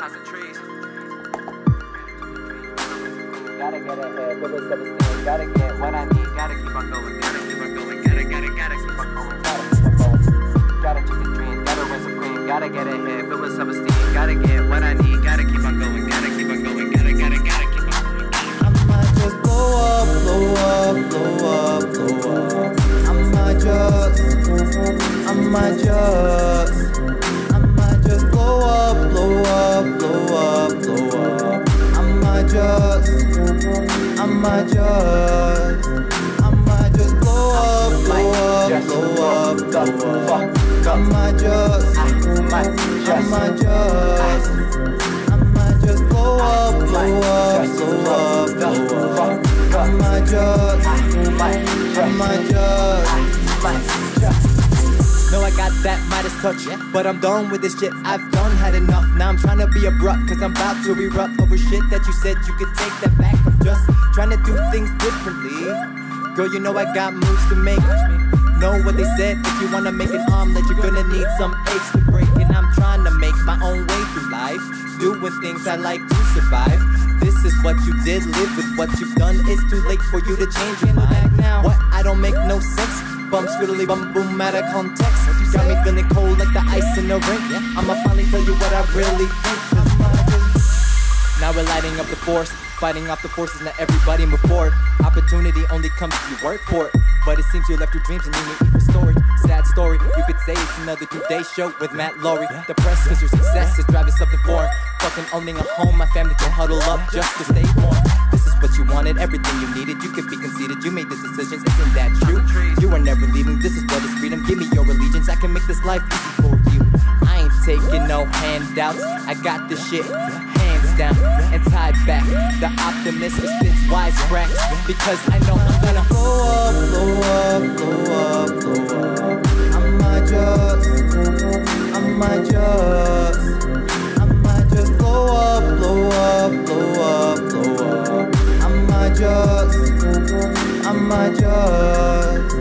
lots of trees. Gotta get ahead, with this everything. Gotta get what I need. Gotta keep on going. Gotta keep on going. Gotta keep on going. Gotta keep on going. Gotta chase the dream. Gotta win supreme. Gotta get ahead, with this self-esteem. Gotta get what I need. Gotta keep on going. Gotta keep on going. Gotta keep on going. I might just blow up, blow up, blow up, blow up. I might just blow up, blow up, blow up, blow up. I might just blow up, blow up, blow up, blow up. I might just blow up, blow up, blow up, blow up. I might just. No, I got that Midas touch, yeah. But I'm done with this shit, I've done had enough. Now I'm trying to be abrupt, cause I'm about to erupt over shit that you said you could take that back. I'm just trying to do things differently. Girl, you know I got moves to make. Know what they said, if you wanna make an omelet, you're gonna need some eggs to break. And I'm trying to make my own way through life, doing things I like to survive. This is what you did, live with what you've done. It's too late for you to change your mind. What? I don't make no sense. Bum, skiddly, bum, boom, out of context. Got me feeling cold like the ice in the rink. I'ma finally tell you what I really think. Now we're lighting up the force, fighting off the forces, now everybody move forward. Opportunity only comes if you work for it, but it seems you left your dreams and you need for storage. Sad story, you could say it's another two-day show with Matt Laurie. Depressed cause your success is driving something foreign. Fucking owning a home, my family can huddle up just to stay warm. This is what you wanted, everything you needed. You could be conceited, you made the decisions, isn't that true? You are never leaving, this is what is freedom. Give me your allegiance, I can make this life easy for you. I ain't taking no handouts, I got this shit hands down and tied back. The optimist who spits wisecracks, because I know I'm gonna blow up, blow up, blow up, blow up. I might just blow up, blow up, blow up, blow up. I might just blow up, blow up, blow up, blow up.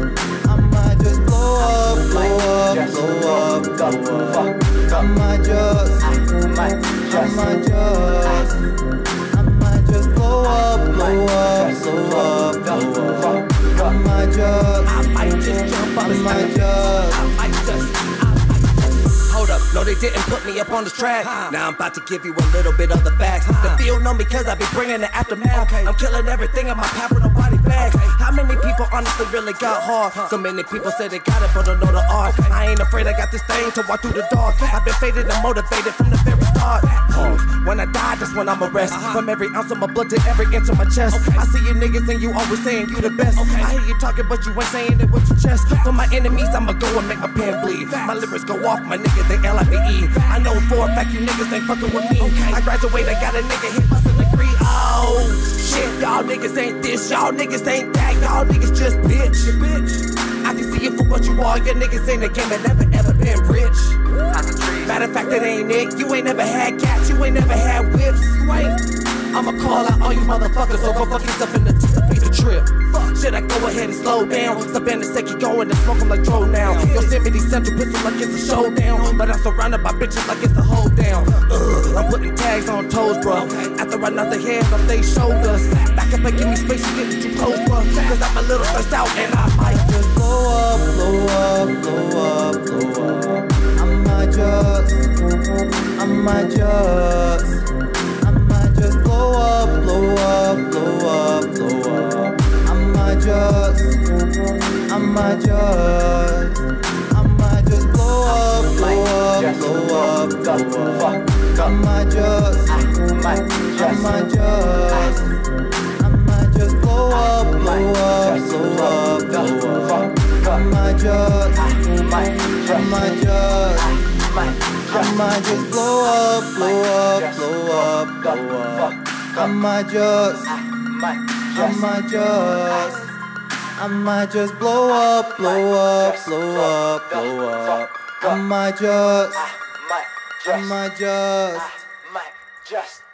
I might just blow up, blow up, blow up, blow up. I might just jump on I might just. Hold up, no, they didn't put me up on this track. Now I'm about to give you a little bit of the facts. The field know me cause I be bringing the aftermath. I'm killing everything in my path with nobody back. How many people honestly really got hard? So many people say they got it but don't know the art. I ain't afraid, I got this thing to walk through the dark. I've been faded and motivated from the very start. When I die, that's when I'ma rest. From every ounce of my blood to every inch of my chest. I see you niggas and you always saying you the best. I hear you talking but you ain't saying it with your chest. For my enemies, I'ma go and make my pen bleed. My lyrics go off, my niggas, they LIVE. I know for a fact you niggas ain't fucking with me. I graduate, I got a nigga hit bustin' the degree. Oh, shit, y'all niggas ain't this, y'all niggas ain't that, y'all niggas just bitch. I can see it for what you are, your niggas in the game that never ever been rich. Matter of fact, that ain't it. You ain't never had cats, you ain't never had whips. You ain't. I'ma call out all you motherfuckers, so go fuck yourself and anticipate the trip. Should I go ahead and slow down? Step in the second, going and smoke them like Dro now. Yosemite Central pistol like it's a showdown, but I'm surrounded by bitches like it's a hold down. I'm putting tags on toes, bro. After I knock the head off they shoulders, back up and give me space to get too close, bro. Cause I'm a little stressed out and I might just go. Blow up, blow up, blow up, blow up. I might just blow up, blow up, blow up, blow up. I might just blow up, blow up, blow up, blow up. I might just blow up, blow up, blow up, blow up. I might just blow up, blow up, blow up, blow up. I might just blow up, blow up, blow up, blow up. I might just.